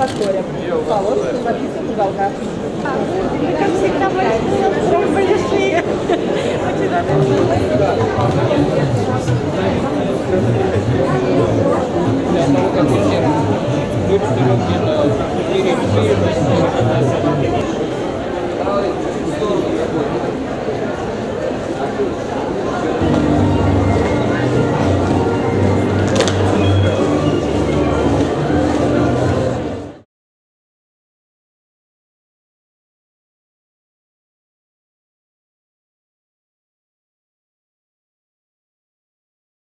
акватория. Положено забиться в уголках. Мы, как всегда, больше пришли. Очень рада. Для того, как